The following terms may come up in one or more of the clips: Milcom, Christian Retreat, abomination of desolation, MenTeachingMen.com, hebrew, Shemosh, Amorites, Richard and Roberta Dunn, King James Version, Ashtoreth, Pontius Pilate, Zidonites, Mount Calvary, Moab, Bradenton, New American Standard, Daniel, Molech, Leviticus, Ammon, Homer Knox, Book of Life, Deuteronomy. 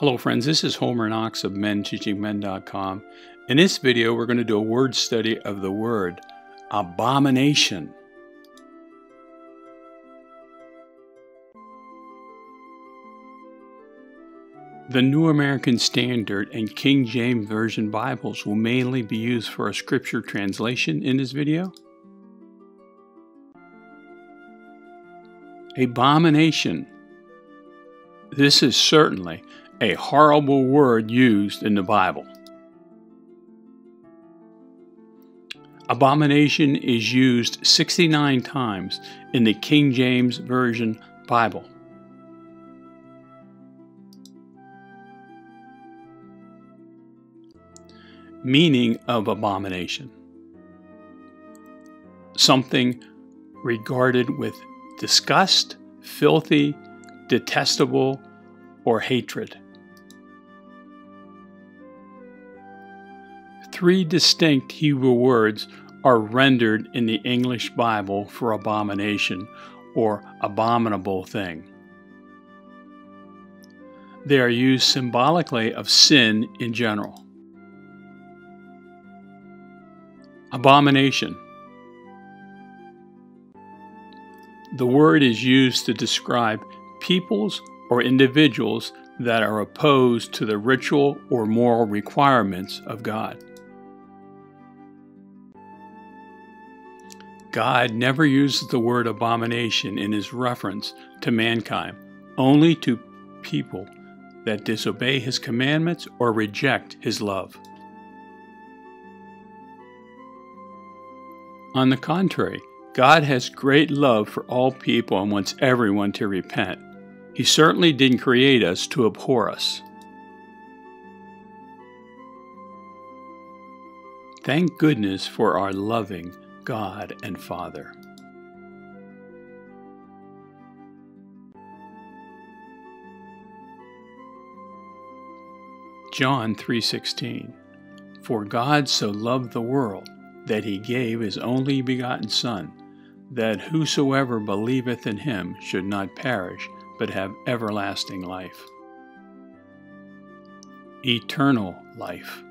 Hello friends, this is Homer Knox of MenTeachingMen.com. In this video, we're going to do a word study of the word abomination. The New American Standard and King James Version Bibles will mainly be used for a scripture translation in this video. Abomination. This is certainly a horrible word used in the Bible. Abomination is used 69 times in the King James Version Bible. Meaning of abomination: something regarded with disgust, filthy, detestable, or hatred. Three distinct Hebrew words are rendered in the English Bible for abomination or abominable thing. They are used symbolically of sin in general. Abomination. The word is used to describe peoples or individuals that are opposed to the ritual or moral requirements of God. God never uses the word abomination in his reference to mankind, only to people that disobey his commandments or reject his love. On the contrary, God has great love for all people and wants everyone to repent. He certainly didn't create us to abhor us. Thank goodness for our loving God and Father. John 3:16. For God so loved the world that he gave his only begotten Son, that whosoever believeth in him should not perish, but have everlasting life. Eternal life.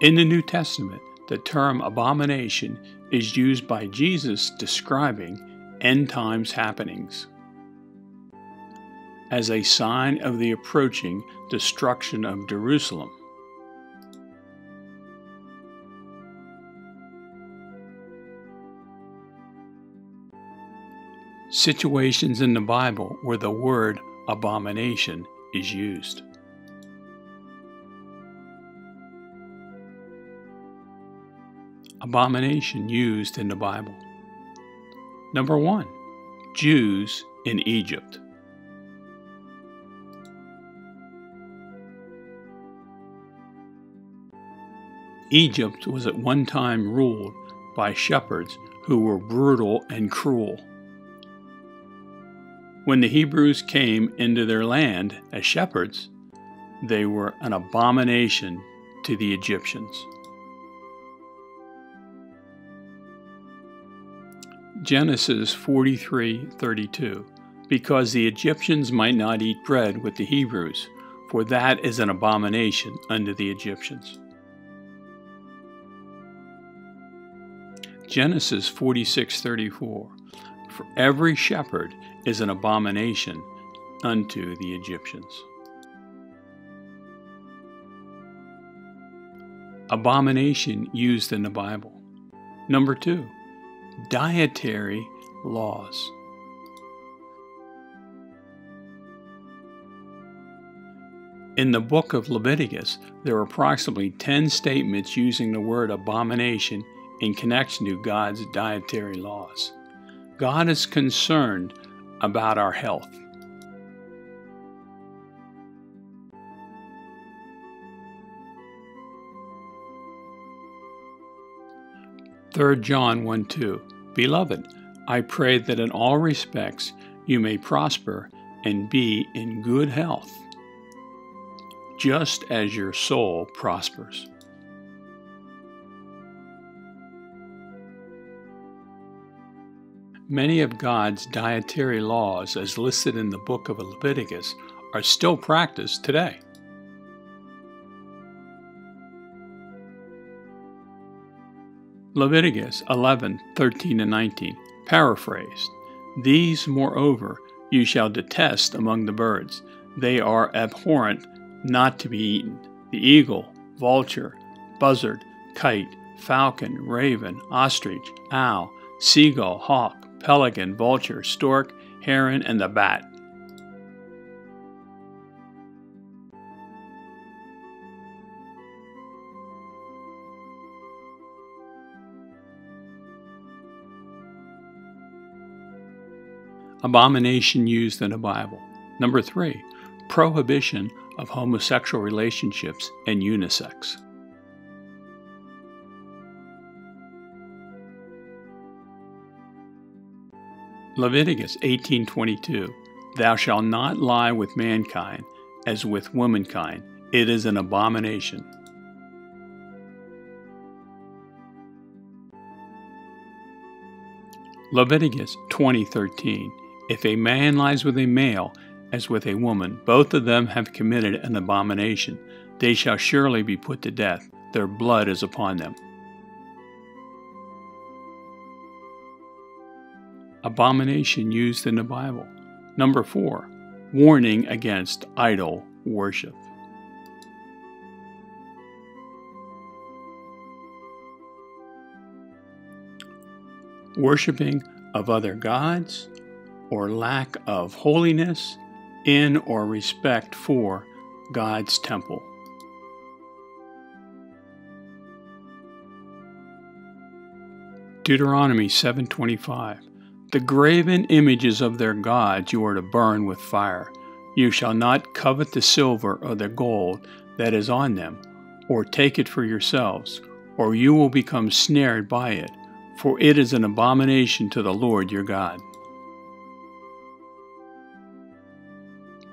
In the New Testament, the term abomination is used by Jesus describing end times happenings as a sign of the approaching destruction of Jerusalem. Situations in the Bible where the word abomination is used. Abomination used in the Bible. Number 1, Jews in Egypt. Egypt was at one time ruled by shepherds who were brutal and cruel. When the Hebrews came into their land as shepherds, they were an abomination to the Egyptians. Genesis 43:32. Because the Egyptians might not eat bread with the Hebrews, for that is an abomination unto the Egyptians. Genesis 46:34. For every shepherd is an abomination unto the Egyptians. Abomination used in the Bible. Number 2, dietary laws. In the book of Leviticus, there are approximately 10 statements using the word abomination in connection to God's dietary laws. God is concerned about our health. Third John 1:2. Beloved, I pray that in all respects you may prosper and be in good health, just as your soul prospers. Many of God's dietary laws, as listed in the book of Leviticus, are still practiced today. Leviticus 11:13-19, paraphrased, "These, moreover, you shall detest among the birds. They are abhorrent, not to be eaten. The eagle, vulture, buzzard, kite, falcon, raven, ostrich, owl, seagull, hawk, pelican, vulture, stork, heron, and the bat." Abomination used in the Bible. Number 3, prohibition of homosexual relationships and unisex. Leviticus 18:22, "Thou shalt not lie with mankind as with womankind. It is an abomination." Leviticus 20:13, "If a man lies with a male as with a woman, both of them have committed an abomination. They shall surely be put to death. Their blood is upon them." Abomination used in the Bible. Number 4, warning against idol worship. Worshipping of other gods, or lack of holiness in or respect for God's temple. Deuteronomy 7:25, "The graven images of their gods you are to burn with fire. You shall not covet the silver or the gold that is on them, or take it for yourselves, or you will become snared by it, for it is an abomination to the Lord your God."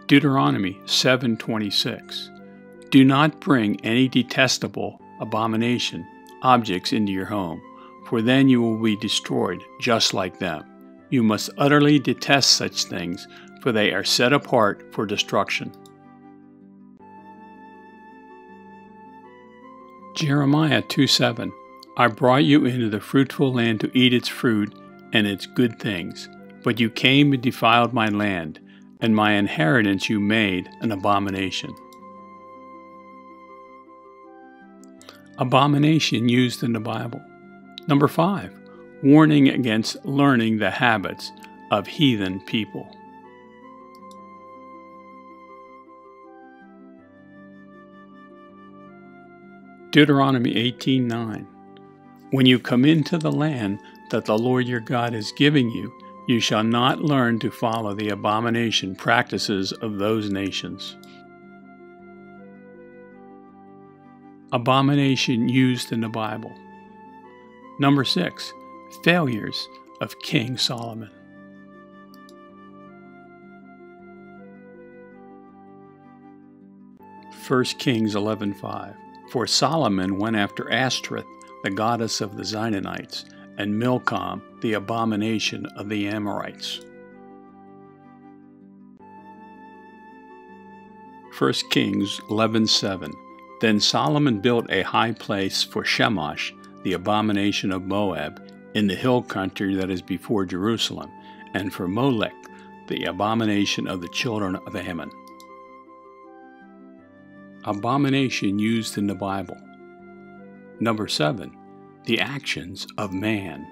Deuteronomy 7:26, "Do not bring any detestable abomination objects into your home, for then you will be destroyed just like them. You must utterly detest such things, for they are set apart for destruction." Jeremiah 2:7, "I brought you into the fruitful land to eat its fruit and its good things, but you came and defiled my land, and my inheritance you made an abomination." Abomination used in the Bible. Number 5, warning against learning the habits of heathen people. Deuteronomy 18:9, "When you come into the land that the Lord your God is giving you, you shall not learn to follow the abomination practices of those nations." Abomination used in the Bible. Number 6, failures of King Solomon. First Kings 11:5, "For Solomon went after Ashtoreth, the goddess of the Zidonites, and Milcom, the abomination of the Amorites." 1 Kings 11:7, "Then Solomon built a high place for Shemosh, the abomination of Moab, in the hill country that is before Jerusalem, and for Molech, the abomination of the children of Ammon." Abomination used in the Bible. Number 7, the actions of man.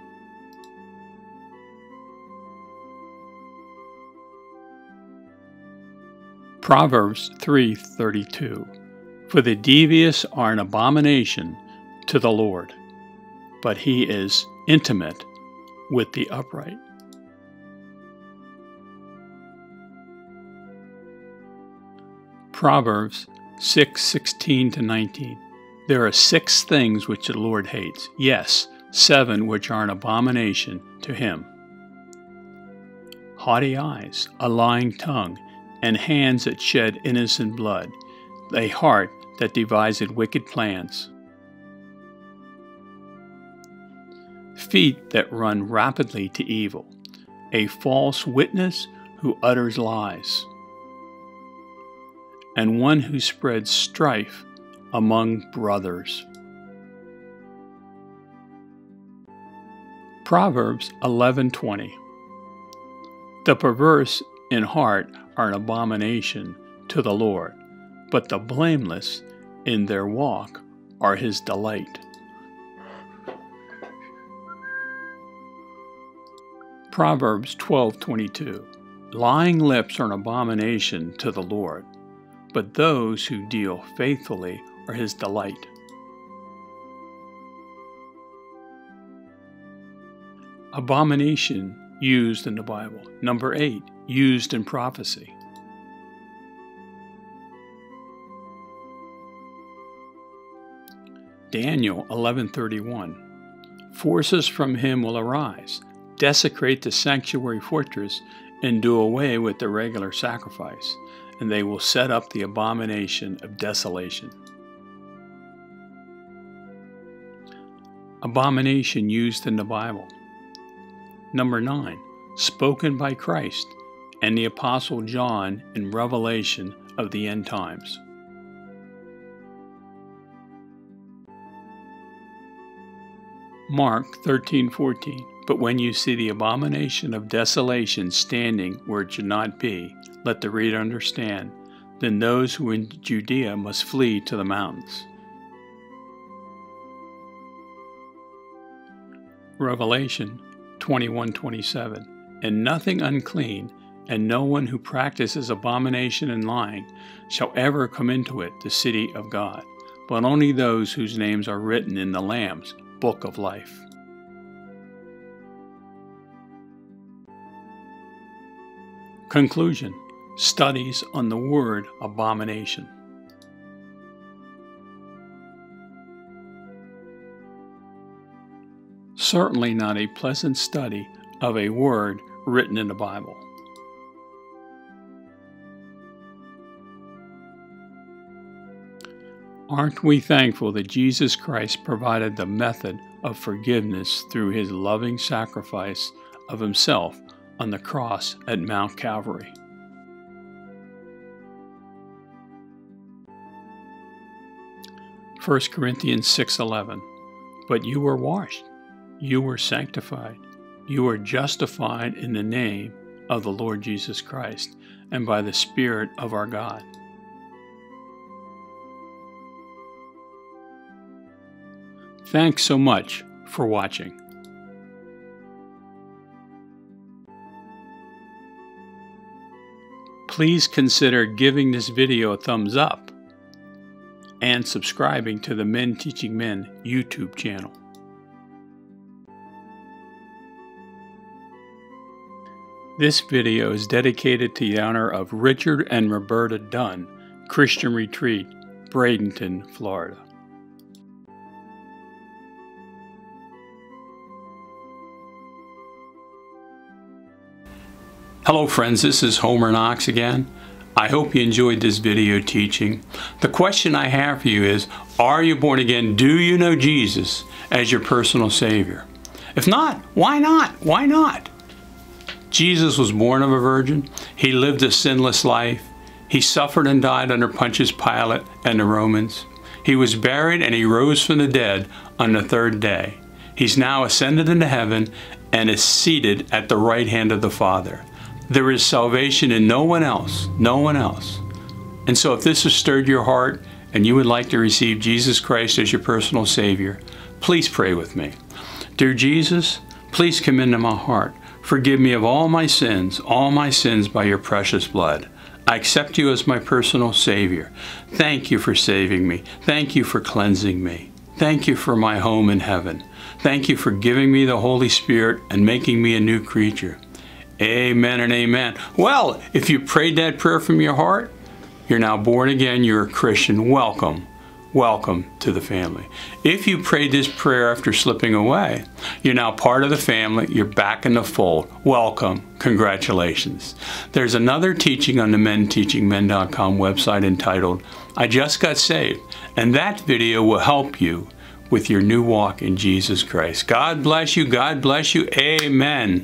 Proverbs 3:32, "For the devious are an abomination to the Lord, but he is intimate with the upright." Proverbs 6:16-19, "There are 6 things which the Lord hates, yes, 7 which are an abomination to him: haughty eyes, a lying tongue, and hands that shed innocent blood, a heart that deviseth wicked plans, feet that run rapidly to evil, a false witness who utters lies, and one who spreads strife among brothers. Proverbs 11:20. The perverse in heart are an abomination to the Lord, but the blameless in their walk are his delight. Proverbs 12:22. Lying lips are an abomination to the Lord, but those who deal faithfully are his delight. Abomination used in the Bible. Number 8, used in prophecy. Daniel 11:31. Forces from him will arise, desecrate the sanctuary fortress, and do away with the regular sacrifice, and they will set up the abomination of desolation. Abomination used in the Bible. Number 9, spoken by Christ and the Apostle John in Revelation of the End Times. Mark 13:14. But when you see the abomination of desolation standing where it should not be, let the reader understand, then those who are in Judea must flee to the mountains. Revelation 21:27. And nothing unclean, and no one who practices abomination and lying, shall ever come into it, the city of God, but only those whose names are written in the Lamb's book of life. Conclusion: studies on the word abomination. Certainly not a pleasant study of a word written in the Bible. Aren't we thankful that Jesus Christ provided the method of forgiveness through his loving sacrifice of himself on the cross at Mount Calvary? First Corinthians 6:11. But you were washed, you were sanctified, you were justified in the name of the Lord Jesus Christ and by the Spirit of our God. Thanks so much for watching. Please consider giving this video a thumbs up and subscribing to the Men Teaching Men YouTube channel. This video is dedicated to the honor of Richard and Roberta Dunn, Christian Retreat, Bradenton, Florida. Hello friends, this is Homer Knox again. I hope you enjoyed this video teaching. The question I have for you is, are you born again? Do you know Jesus as your personal Savior? If not, why not? Why not? Jesus was born of a virgin. He lived a sinless life. He suffered and died under Pontius Pilate and the Romans. He was buried and he rose from the dead on the third day. He's now ascended into heaven and is seated at the right hand of the Father. There is salvation in no one else, no one else. And so if this has stirred your heart and you would like to receive Jesus Christ as your personal Savior, please pray with me. Dear Jesus, please come into my heart. Forgive me of all my sins by your precious blood. I accept you as my personal Savior. Thank you for saving me. Thank you for cleansing me. Thank you for my home in heaven. Thank you for giving me the Holy Spirit and making me a new creature. Amen and amen. Well, if you prayed that prayer from your heart, you're now born again, you're a Christian. Welcome. Welcome to the family. If you prayed this prayer after slipping away, you're now part of the family, you're back in the fold. Welcome. Congratulations. There's another teaching on the MenTeachingMen.com website entitled, I Just Got Saved, and that video will help you with your new walk in Jesus Christ. God bless you. God bless you. Amen.